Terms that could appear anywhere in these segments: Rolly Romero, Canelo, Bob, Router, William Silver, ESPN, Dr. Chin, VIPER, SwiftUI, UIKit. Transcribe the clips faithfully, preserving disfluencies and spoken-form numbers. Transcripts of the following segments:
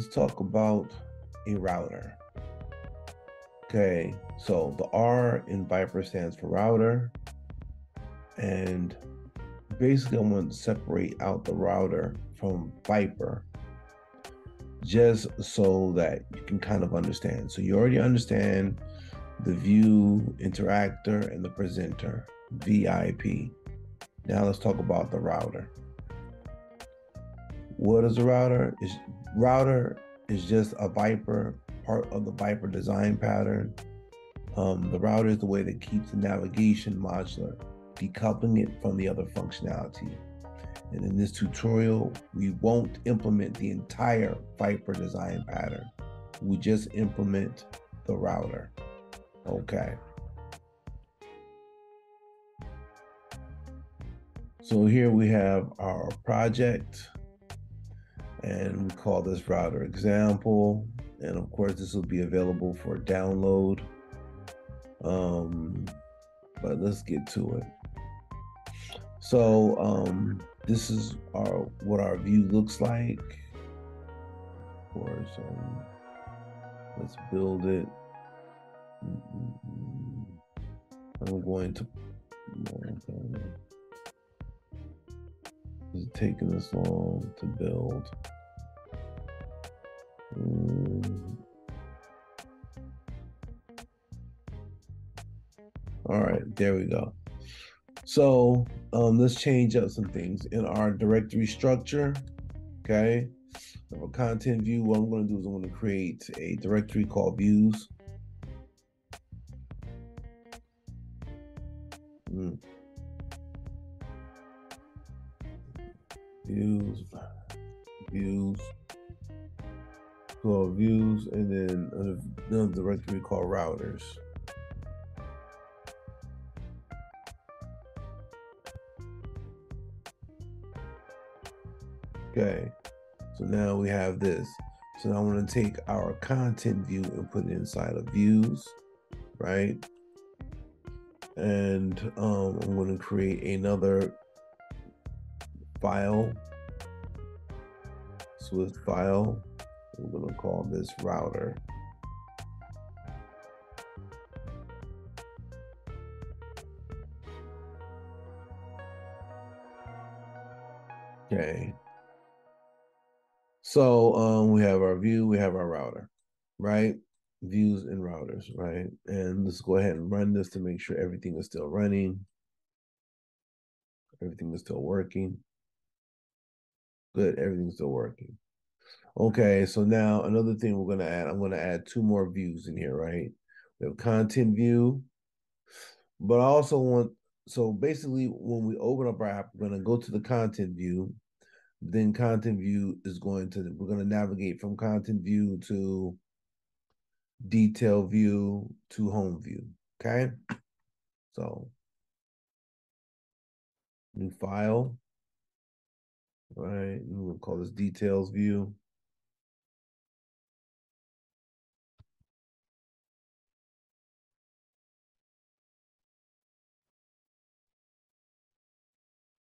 let's talk about a router. Okay, so the R in VIPER stands for router. And basically I want to separate out the router from VIPER, just so that you can kind of understand. So you already understand the view, interactor, and the presenter, V I P. Now let's talk about the router. What is a router? Is router is just a VIPER, part of the VIPER design pattern. Um, the router is the way that keeps the navigation modular, decoupling it from the other functionality. And in this tutorial, we won't implement the entire VIPER design pattern. We just implement the router. Okay. So here we have our project, and we call this router example. And of course, this will be available for download. Um, but let's get to it. So um, this is our what our view looks like. Of course, um, let's build it. I'm going to. It's taking this long to build. Mm. All right, there we go. So um, let's change up some things in our directory structure. Okay, our content view. What I'm going to do is I'm going to create a directory called views. Mm. Views, views, called views, and then another directory called routers. Okay, so now we have this. So now I want to take our content view and put it inside of views, right? And um, I'm going to create another file, Swift file. We're going to call this router. Okay. So um, we have our view, we have our router, right? Views and routers, right? And let's go ahead and run this to make sure everything is still running. Everything is still working. Good, everything's still working. Okay, so now another thing we're gonna add, I'm gonna add two more views in here, right? We have content view, but I also want, so basically when we open up our app, we're gonna go to the content view, then content view is going to, we're gonna navigate from content view to detail view to home view, okay? So, new file. All right, we'll call this details view.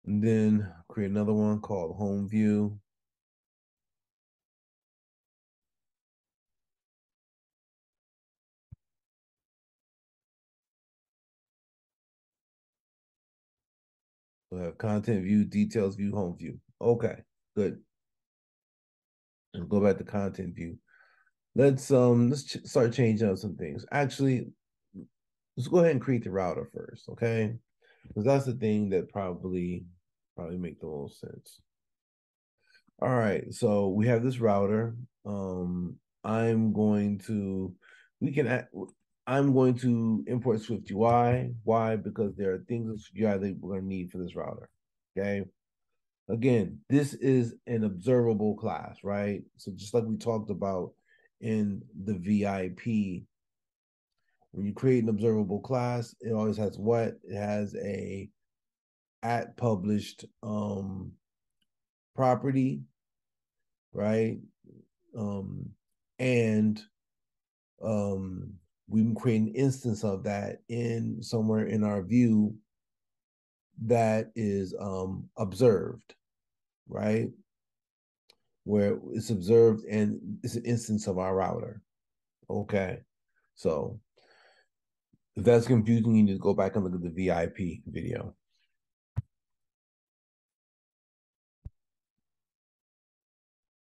And then create another one called home view. We'll have content view, details view, home view. Okay, good. And go back to content view. Let's um let's ch start changing up some things. Actually, let's go ahead and create the router first, okay? Because that's the thing that probably probably make the most sense. All right, so we have this router. Um, I'm going to we can add, I'm going to import SwiftUI. Why? Because there are things in SwiftUI that we're going to need for this router. Okay. Again, this is an observable class, right? So just like we talked about in the V I P, when you create an observable class, it always has what? It has a at published um, property, right? Um, and um, we can create an instance of that in somewhere in our view that is um, observed. Right? where it's observed and it's an instance of our router. Okay, so if that's confusing, you need to go back and look at the V I P video.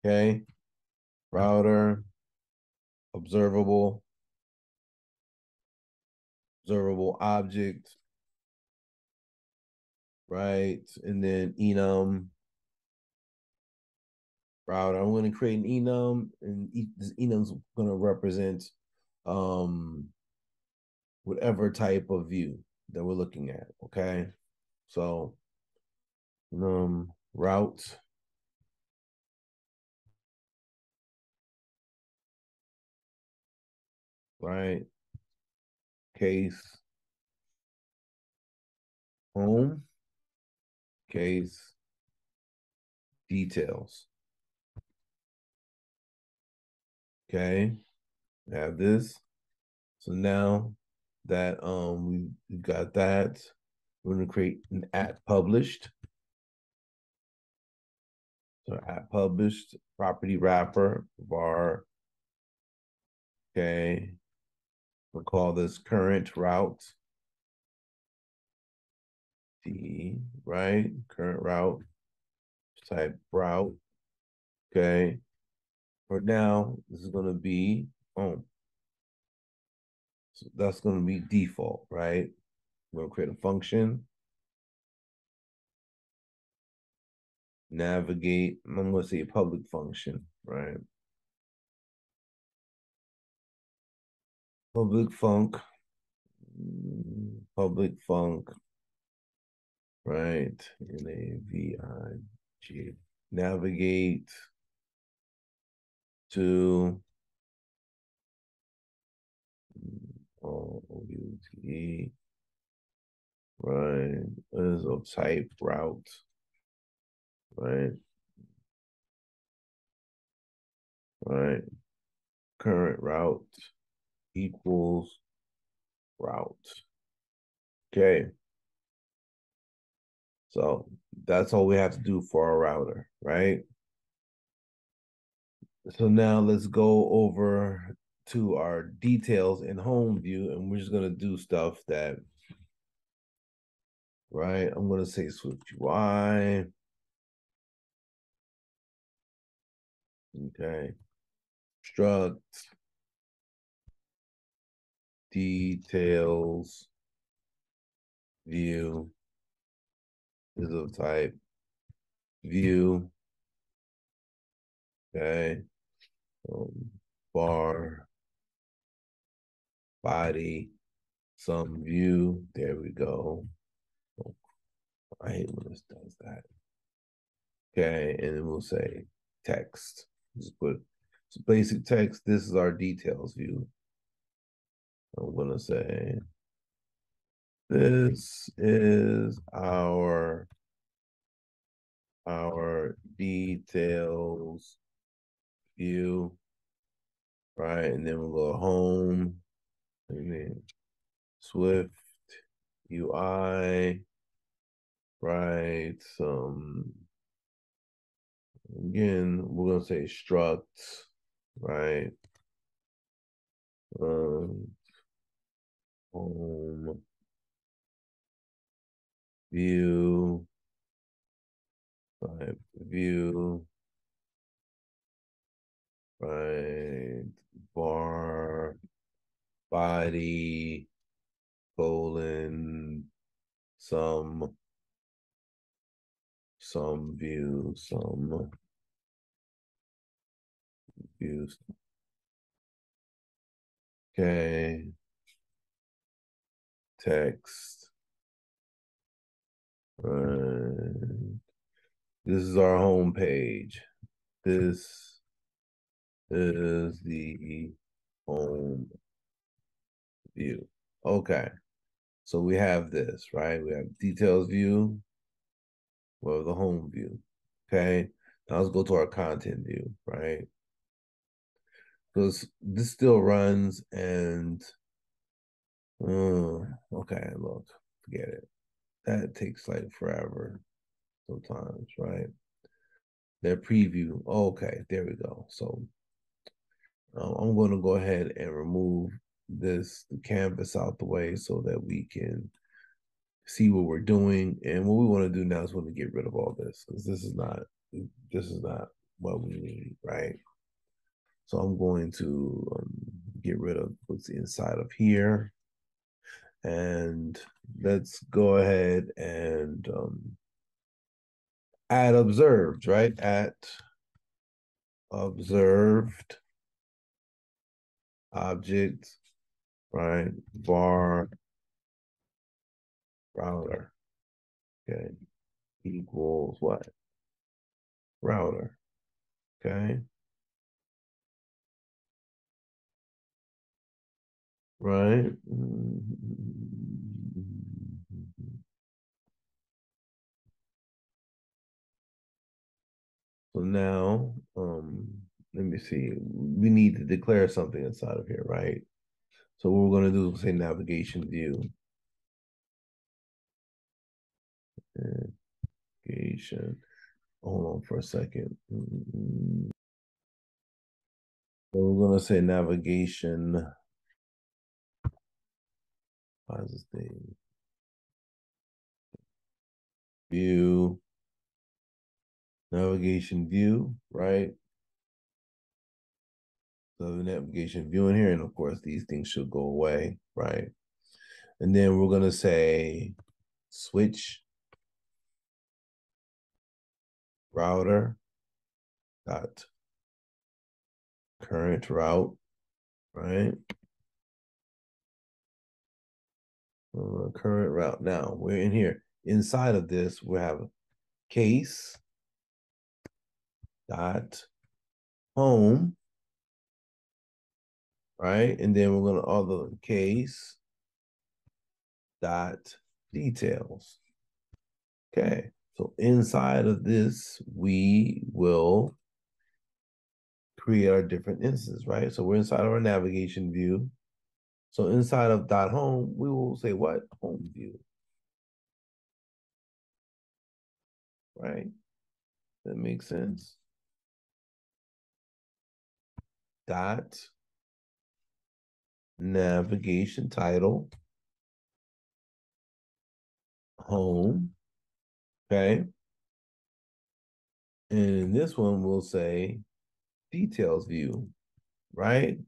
Okay, router, observable, observable object, right? And then enum, router. I'm going to create an enum, and this enum's going to represent um, whatever type of view that we're looking at. Okay, so um, route. Right, case, home, case, details. Okay, I have this. So now that um we've got that, we're gonna create an at published. So at published property wrapper var. Okay. We'll call this current route, D, right? Current route, type route, okay? For now, this is gonna be home. So that's gonna be default, right? We're gonna create a function. Navigate, I'm gonna say a public function, right? Public func, public func, right? N A V I G. Navigate to O U T E, right? Is of type route, right? Right. Current route equals route. Okay. So that's all we have to do for our router, right? So now let's go over to our details in home view, and we're just gonna do stuff that, right? I'm gonna say SwiftUI. Okay. Struct. Details view is of type view. Okay. Um, bar body some view. There we go. Oh, I hate when this does that. Okay, and then we'll say text. Just put so basic text. This is our details view. I'm gonna say, this is our, our details view, right? And then we'll go home, and then SwiftUI, right? Some, again, we're gonna say struct, right? Um, Home view type view right bar body colon some some view some views. Okay. Text. Right. This is our home page. This is the home view. Okay. So we have this, right? We have details view. Well, the home view. Okay. Now let's go to our content view, right? Because this still runs and Oh, okay, look, forget it. That takes like forever sometimes, right? their preview. Okay, there we go. So um, I'm going to go ahead and remove this canvas out the way so that we can see what we're doing. And what we want to do now is want to get rid of all this, because this is not this is not what we need, right? So I'm going to um, get rid of what's inside of here. And let's go ahead and um, add observed, right? At observed object, right? Var router, okay, equals what? Router, okay? Right? So now, um, let me see. We need to declare something inside of here, right? So what we're going to do is say navigation view. Navigation. Hold on for a second. So we're going to say navigation. Why is this thing? View, navigation view, right? So the navigation view in here, and of course these things should go away, right? And then we're gonna say switch router dot current route, right? Uh, current route. Now we're in here. Inside of this, we have case dot home, right? And then we're gonna all the case dot details. Okay, so inside of this, we will create our different instances, right? So we're inside of our navigation view. So inside of dot home, we will say what? Home view. Right? That makes sense. Dot navigation title. Home. Okay. And in this one, we'll say details view, right? Right.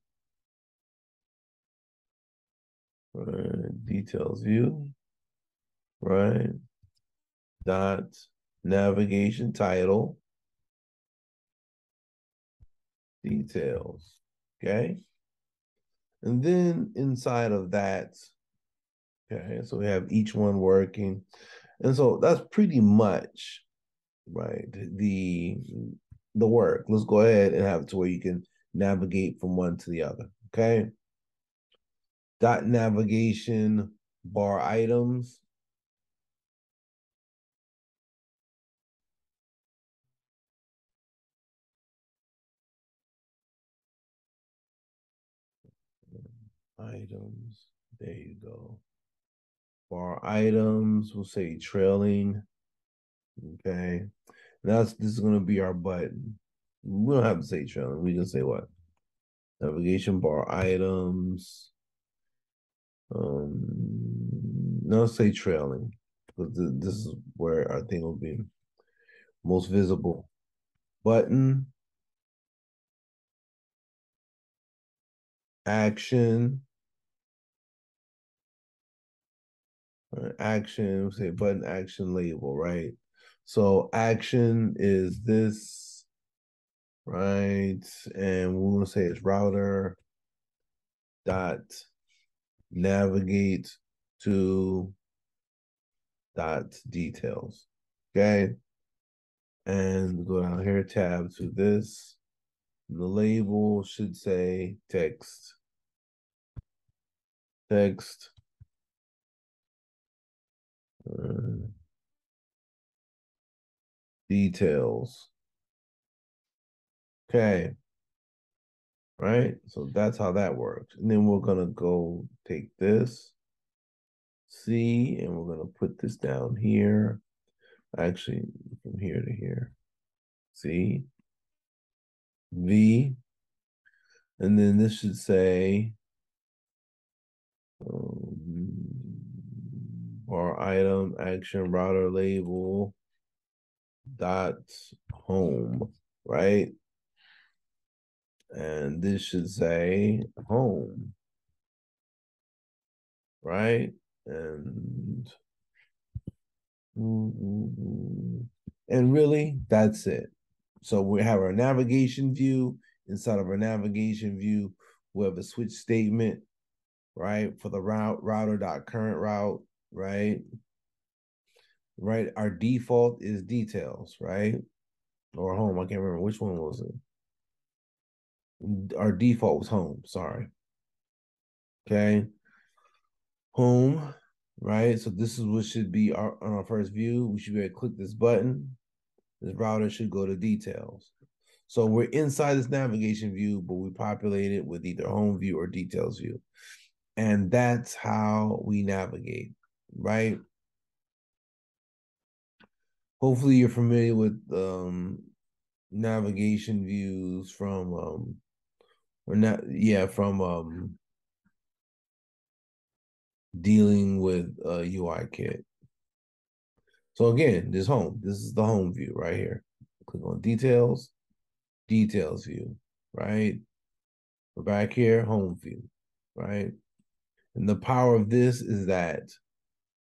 Details view, right? Dot navigation title details, okay? And then inside of that, okay, so we have each one working. And so that's pretty much, right, the, the work. Let's go ahead and have it to where you can navigate from one to the other, okay? Dot navigation bar items. Items, there you go. Bar items, we'll say trailing. Okay. That's this is gonna be our button. We don't have to say trailing, we can say what? Navigation bar items. Um, no, say trailing, because th this is where our thing will be most visible. Button, action, right, action. We'll say button action label, right? So action is this, right? And we want to say it's router dot navigate to dot details, okay? And go down here, tab to this. And the label should say text. Text. Uh, details. Okay. Right? So that's how that works. And then we're going to go take this, C, and we're going to put this down here. Actually, from here to here. see, V, and then this should say, um, or item, action, router, label, dot, home, right? And this should say home, right? And and really, that's it. So we have our navigation view. Inside of our navigation view, we have a switch statement, right? For the route, router.current route, right? Right. Our default is details, right? Or home. I can't remember which one was it. Our default was home. Sorry. Okay. Home. Right, so this is what should be our, on our first view. We should be able to click this button. This router should go to details. So we're inside this navigation view, but we populate it with either home view or details view. And that's how we navigate, right? Hopefully you're familiar with um, navigation views from, um, or not, yeah, from, um, dealing with uh, U I Kit. So again, this home, this is the home view right here. Click on details, details view, right? We're back here, home view, right? And the power of this is that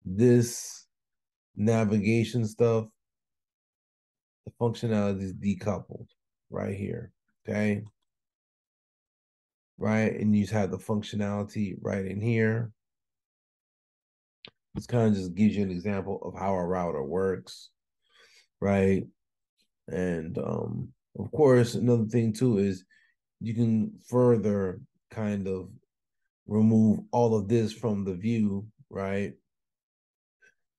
this navigation stuff, the functionality is decoupled right here, okay? Right, and you just have the functionality right in here. This kind of just gives you an example of how a router works, right? And um, of course, another thing too is you can further kind of remove all of this from the view, right?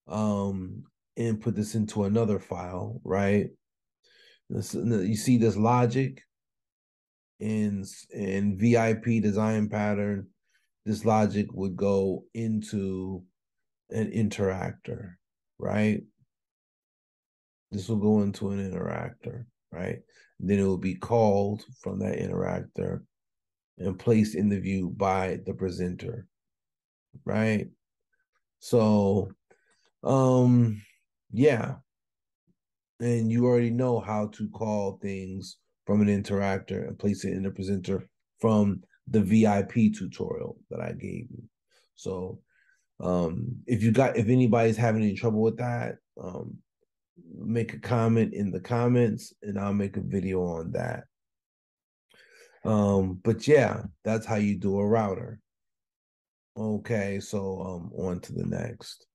Um, and put this into another file, right? This, you see this logic in, in V I P design pattern, this logic would go into an interactor, right? This will go into an interactor, right? Then it will be called from that interactor and placed in the view by the presenter, right? So, um, yeah. And you already know how to call things from an interactor and place it in the presenter from the V I P tutorial that I gave you. So, Um, if you got, if anybody's having any trouble with that, um, make a comment in the comments and I'll make a video on that. Um, but yeah, that's how you do a router. Okay. So, um, on to the next.